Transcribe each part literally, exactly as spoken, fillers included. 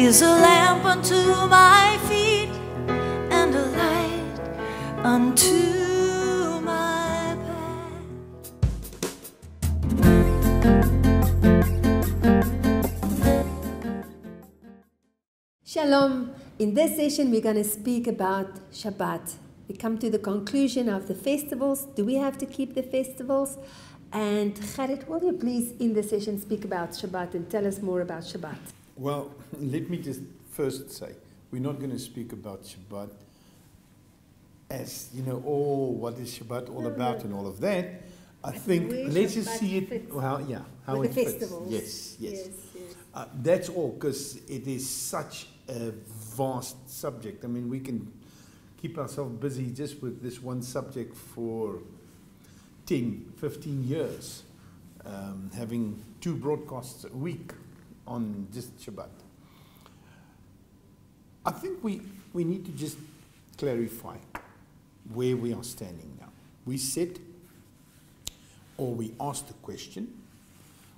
is a lamp unto my feet and a light unto my path. Shalom. In this session we're going to speak about Shabbat. We come to the conclusion of the festivals. Do we have to keep the festivals? And Gerrit, will you please, in this session, speak about Shabbat and tell us more about Shabbat? Well, let me just first say, we're not going to speak about Shabbat as, you know, oh, what is Shabbat all no, about no. and all of that. I think, Where let's Shabbat just see it, how, yeah, how With it the festivals. fits. Yes, yes. yes, yes. Uh, that's all, because it is such a vast subject. I mean, we can keep ourselves busy just with this one subject for fifteen years, um, having two broadcasts a week on just Shabbat. I think we, we need to just clarify where we are standing now. We said, or we asked the question,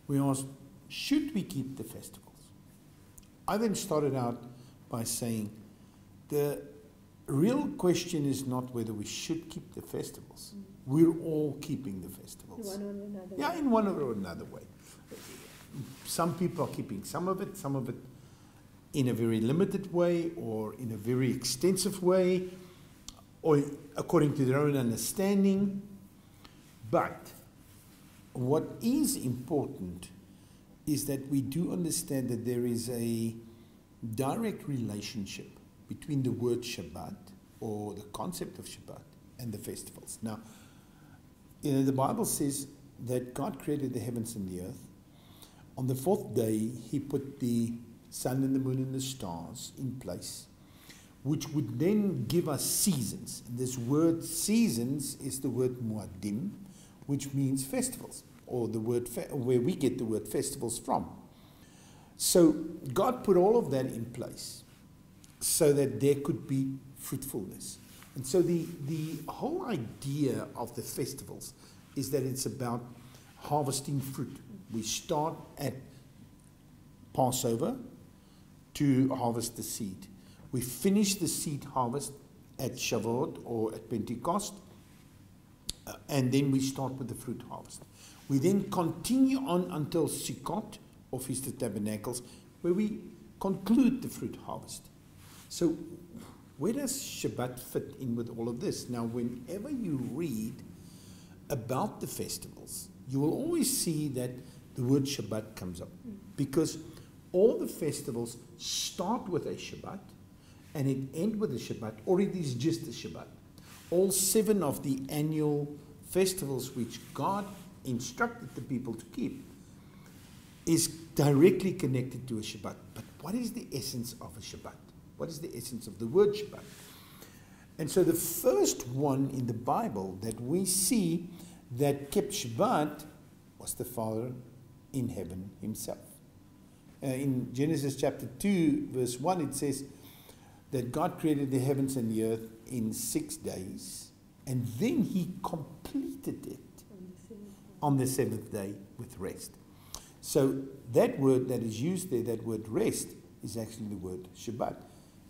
we asked, should we keep the festivals? I then started out by saying, the real question is not whether we should keep the festivals. We're all keeping the festivals. In one or another yeah, way. in one or another way. Some people are keeping some of it, some of it in a very limited way or in a very extensive way or according to their own understanding. But what is important is that we do understand that there is a direct relationship between the word Shabbat or the concept of Shabbat and the festivals. Now, you know, the Bible says that God created the heavens and the earth. On the fourth day, he put the sun and the moon and the stars in place, which would then give us seasons. And this word seasons is the word muadim, which means festivals, or the word fe where we get the word festivals from. So God put all of that in place so that there could be fruitfulness. And so the, the whole idea of the festivals is that it's about harvesting fruit. We start at Passover to harvest the seed. We finish the seed harvest at Shavuot or at Pentecost, uh, and then we start with the fruit harvest. We then continue on until Sukkot or Feast of Tabernacles, where we conclude the fruit harvest. So where does Shabbat fit in with all of this? Now, whenever you read about the festivals, you will always see that the word Shabbat comes up because all the festivals start with a Shabbat and it ends with a Shabbat, or it is just a Shabbat. All seven of the annual festivals which God instructed the people to keep is directly connected to a Shabbat. But what is the essence of a Shabbat? What is the essence of the word Shabbat? And so the first one in the Bible that we see that kept Shabbat was the Father in heaven himself. Uh, in Genesis chapter two, verse one, it says that God created the heavens and the earth in six days, and then he completed it on the seventh day with rest. So that word that is used there, that word rest, is actually the word Shabbat.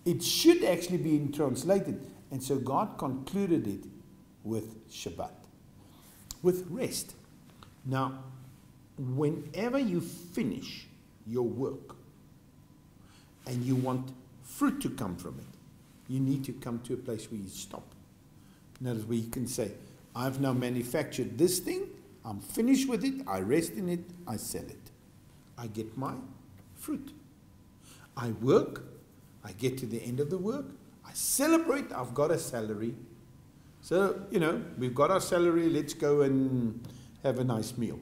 It should actually be translated, and so God concluded it with Shabbat, with rest. Now, whenever you finish your work and you want fruit to come from it, you need to come to a place where you stop. In other words, where you can say, I've now manufactured this thing, I'm finished with it, I rest in it, I sell it. I get my fruit. I work. I get to the end of the work, I celebrate, I've got a salary. So, you know, we've got our salary, let's go and have a nice meal.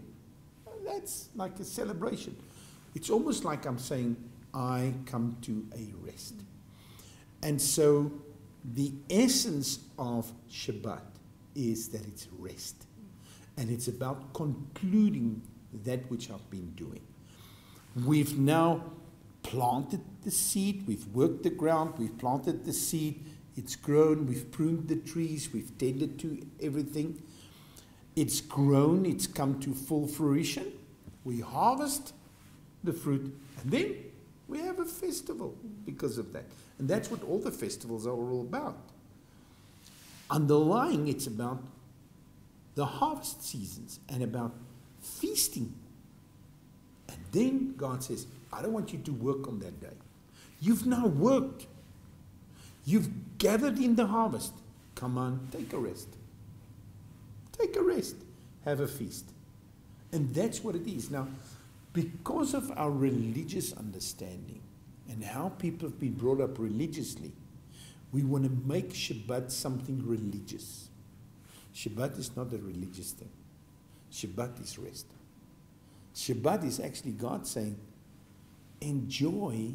That's like a celebration. It's almost like I'm saying, I come to a rest. And so the essence of Shabbat is that it's rest. And it's about concluding that which I've been doing. We've now planted the seed, we've worked the ground, we've planted the seed, it's grown, we've pruned the trees, we've tended to everything. It's grown, it's come to full fruition. We harvest the fruit, and then We have a festival because of that. And that's what all the festivals are all about. Underlying, it's about the harvest seasons and about feasting. And then God says, I don't want you to work on that day. You've now worked. You've gathered in the harvest. Come on, take a rest. Take a rest. Have a feast. And that's what it is. Now, because of our religious understanding and how people have been brought up religiously, we want to make Shabbat something religious. Shabbat is not a religious thing. Shabbat is rest. Shabbat is actually God saying, enjoy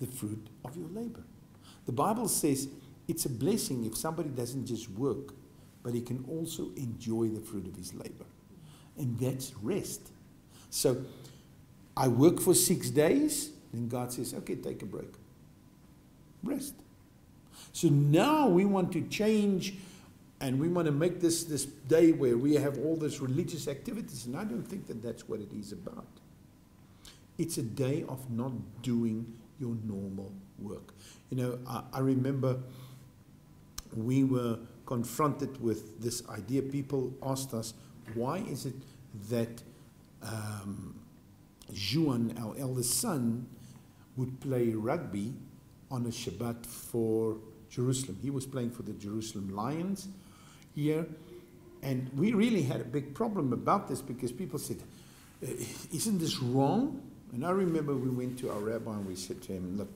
the fruit of your labor. The Bible says it's a blessing if somebody doesn't just work, but he can also enjoy the fruit of his labor. And that's rest. So I work for six days, then God says, okay, take a break. Rest. So now we want to change and we want to make this this day where we have all these religious activities. And I don't think that that's what it is about. It's a day of not doing your normal work. You know, I, I remember we were confronted with this idea. People asked us, why is it that um, Juan, our eldest son, would play rugby on a Shabbat for Jerusalem? He was playing for the Jerusalem Lions here. And we really had a big problem about this because people said, isn't this wrong? And I remember we went to our rabbi and we said to him, look,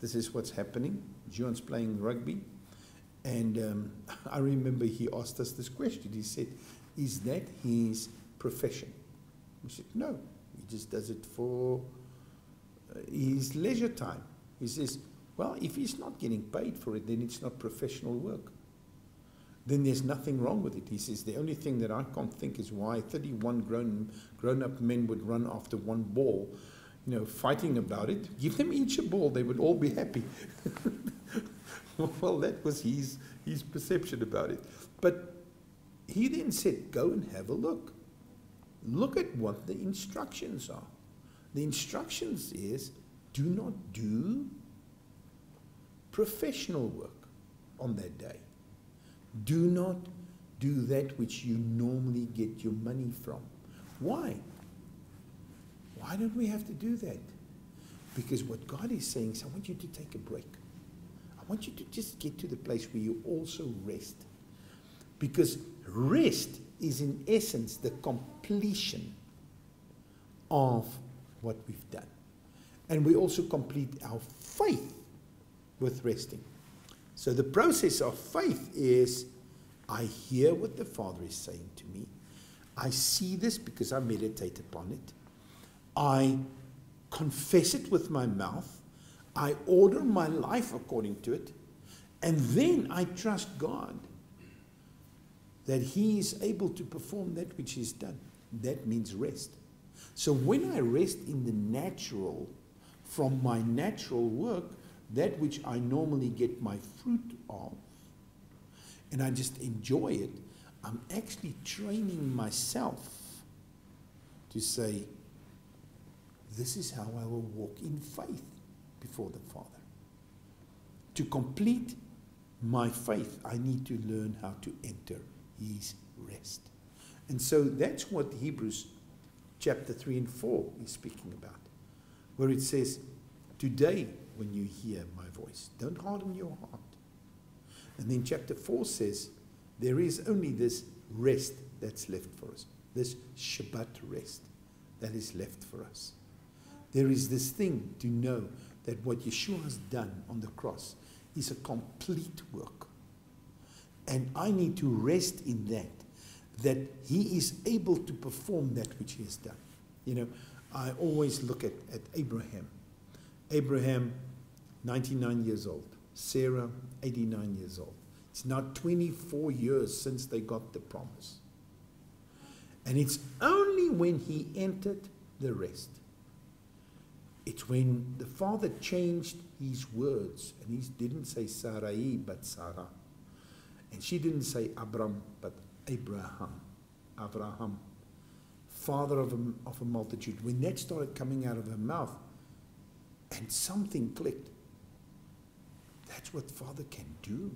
this is what's happening. Juan's playing rugby. And um, I remember he asked us this question. He said, is that his profession? We said, no, he just does it for his leisure time. He says, well, if he's not getting paid for it, then it's not professional work. Then there's nothing wrong with it. He says, the only thing that I can't think is why thirty-one grown, grown-up men would run after one ball, you know, fighting about it. Give them each a ball, they would all be happy. Well, that was his, his perception about it. But he then said, go and have a look. Look at what the instructions are. The instructions is, do not do professional work on that day. Do not do that which you normally get your money from. Why? Why don't we have to do that? Because what God is saying is, I want you to take a break. I want you to just get to the place where you also rest. Because rest is in essence the completion of what we've done. And we also complete our faith with resting. So the process of faith is, I hear what the Father is saying to me. I see this because I meditate upon it. I confess it with my mouth. I order my life according to it. And then I trust God that He is able to perform that which He's done. That means rest. So when I rest in the natural, from my natural work, that which I normally get my fruit of, and I just enjoy it, I'm actually training myself to say, this is how I will walk in faith before the Father. To complete my faith, I need to learn how to enter His rest. And so that's what Hebrews chapter three and four is speaking about, where it says, today, when you hear my voice, don't harden your heart. And then chapter four says, there is only this rest that's left for us. This Shabbat rest that is left for us. There is this thing to know that what Yeshua has done on the cross is a complete work. And I need to rest in that, that He is able to perform that which He has done. You know, I always look at, at Abraham. Abraham, ninety-nine years old. Sarah, eighty-nine years old. It's now twenty-four years since they got the promise. And it's only when he entered the rest. It's when the Father changed his words. And he didn't say Sarai, but Sarah. And she didn't say Abram, but Abraham. Abraham, father of a, of a multitude. When that started coming out of her mouth, And something clicked. That's what Father can do.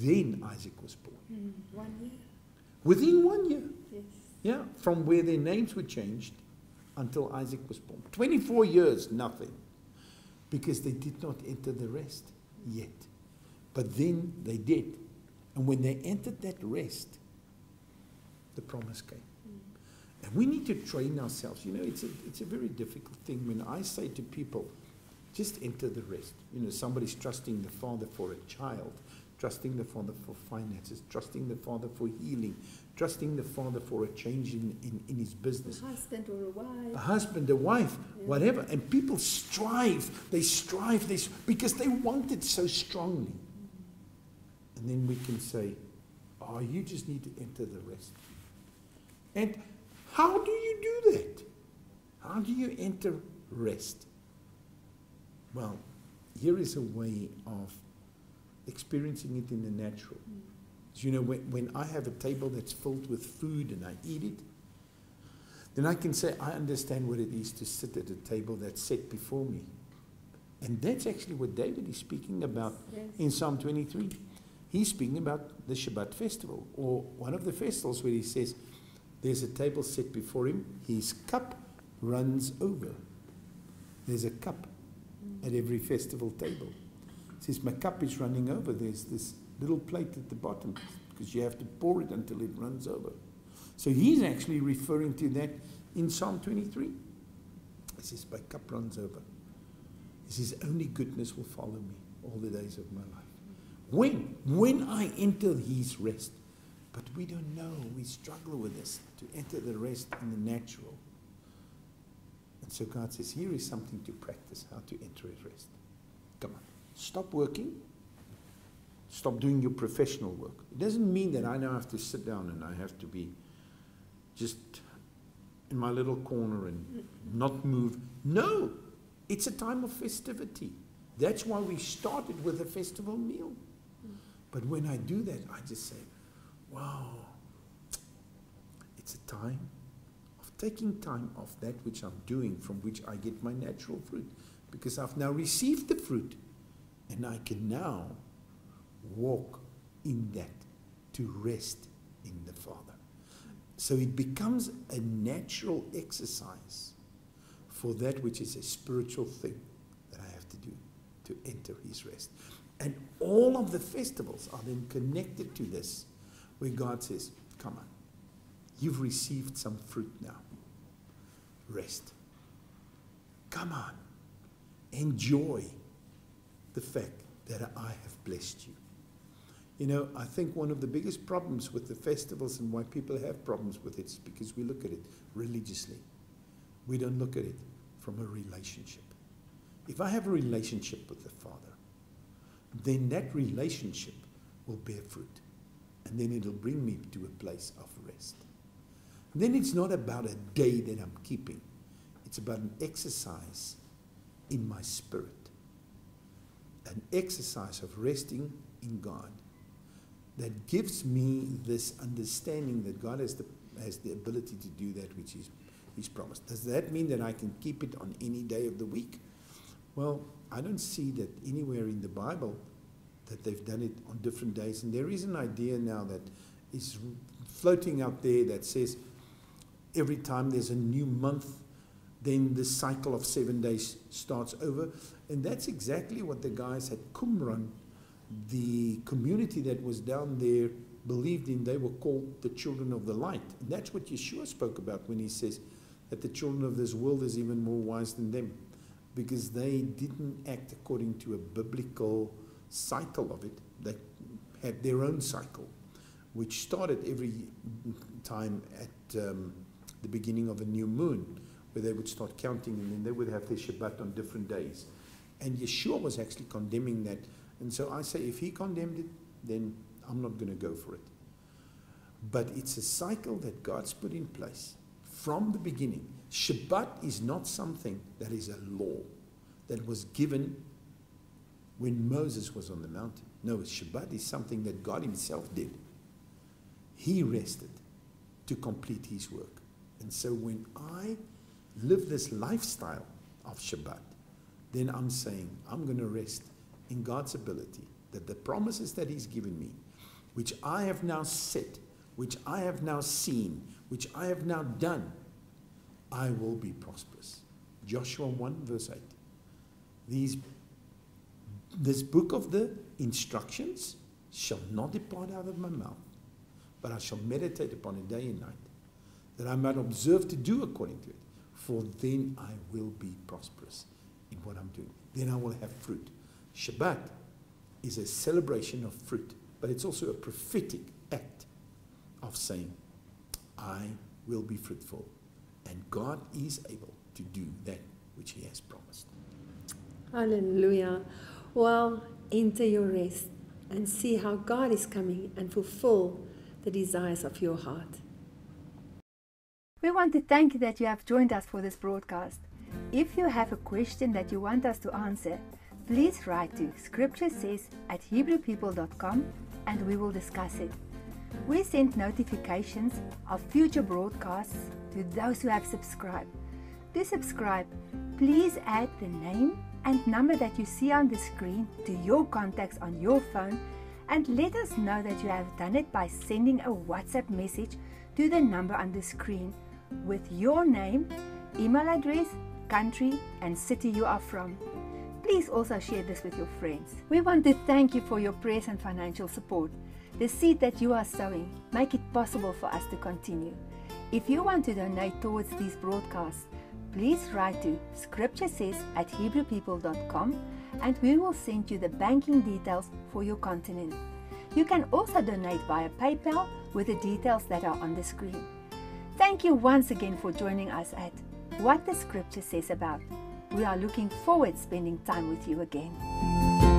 Then Isaac was born. Mm, one year. Within one year. Yes. Yeah, from where their names were changed until Isaac was born. twenty-four years, nothing. Because they did not enter the rest yet. But then they did. And when they entered that rest, the promise came. Mm. And we need to train ourselves. You know, it's a, it's a very difficult thing. When I say to people, just enter the rest. You know, somebody's trusting the Father for a child, trusting the Father for finances, trusting the Father for healing, trusting the Father for a change in, in, in his business. A husband or a wife. A husband, a wife, yeah. Whatever. And people strive. They strive this because they want it so strongly. Mm-hmm. And then we can say, oh, you just need to enter the rest. And how do you do that? How do you enter rest? Well, here is a way of experiencing it in the natural. Mm. You know, when, when I have a table that's filled with food and I eat it, then I can say, I understand what it is to sit at a table that's set before me. And that's actually what David is speaking about yes. in Psalm twenty-three. He's speaking about the Shabbat festival, or one of the festivals where he says, there's a table set before him, his cup runs over. There's a cup at every festival table. It says, my cup is running over. There's this little plate at the bottom because you have to pour it until it runs over. So he's actually referring to that in Psalm twenty-three. He says, my cup runs over. He says, only goodness will follow me all the days of my life. When? When I enter his rest. But we don't know. We struggle with this, to enter the rest in the natural. And so God says, here is something to practice, how to enter at rest. Come on. Stop working. Stop doing your professional work. It doesn't mean that I now have to sit down and I have to be just in my little corner and not move. No. It's a time of festivity. That's why we started with a festival meal. But when I do that, I just say, wow, it's a time taking time off that which I'm doing, from which I get my natural fruit, because I've now received the fruit and I can now walk in that, to rest in the Father. So it becomes a natural exercise for that which is a spiritual thing that I have to do to enter his rest. And all of the festivals are then connected to this, where God says, come on, you've received some fruit now. Rest. Come on. Enjoy the fact that I have blessed you. You know, I think one of the biggest problems with the festivals and why people have problems with it is because we look at it religiously. We don't look at it from a relationship. If I have a relationship with the Father, then that relationship will bear fruit. And then it'll bring me to a place of rest. Then it's not about a day that I'm keeping. It's about an exercise in my spirit. An exercise of resting in God that gives me this understanding that God has the, has the ability to do that which he's, he's promised. Does that mean that I can keep it on any day of the week? Well, I don't see that anywhere in the Bible that they've done it on different days. And there is an idea now that is floating out there that says, every time there's a new month, then the cycle of seven days starts over. And that's exactly what the guys at Qumran, the community that was down there, believed in. They were called the children of the light. And that's what Yeshua spoke about when he says that the children of this world is even more wise than them, because they didn't act according to a biblical cycle of it. They had their own cycle, which started every time at um, the beginning of a new moon, where they would start counting, and then they would have their Shabbat on different days. And Yeshua was actually condemning that. And so I say, if he condemned it, then I'm not going to go for it. But it's a cycle that God's put in place from the beginning. Shabbat is not something that is a law that was given when Moses was on the mountain. No, Shabbat is something that God himself did. He rested to complete his work. And so when I live this lifestyle of Shabbat, then I'm saying I'm going to rest in God's ability that the promises that he's given me, which I have now said, which I have now seen, which I have now done, I will be prosperous. Joshua one verse eight. These, this book of the instructions shall not depart out of my mouth, but I shall meditate upon it day and night, that I might observe to do according to it, for then I will be prosperous in what I'm doing. Then I will have fruit. Shabbat is a celebration of fruit, but it's also a prophetic act of saying, I will be fruitful, and God is able to do that which he has promised. Hallelujah. Well, enter your rest and see how God is coming and fulfill the desires of your heart. We want to thank you that you have joined us for this broadcast. If you have a question that you want us to answer, please write to scripture says at hebrew people dot com and we will discuss it. We send notifications of future broadcasts to those who have subscribed. To subscribe, please add the name and number that you see on the screen to your contacts on your phone, and let us know that you have done it by sending a WhatsApp message to the number on the screen with your name, email address, country and city you are from. Please also share this with your friends. We want to thank you for your prayers and financial support. The seed that you are sowing make it possible for us to continue. If you want to donate towards these broadcasts, please write to scripture says at hebrew people dot com and we will send you the banking details for your continent. You can also donate via PayPal with the details that are on the screen. Thank you once again for joining us at What the Scripture Says About. We are looking forward to spending time with you again.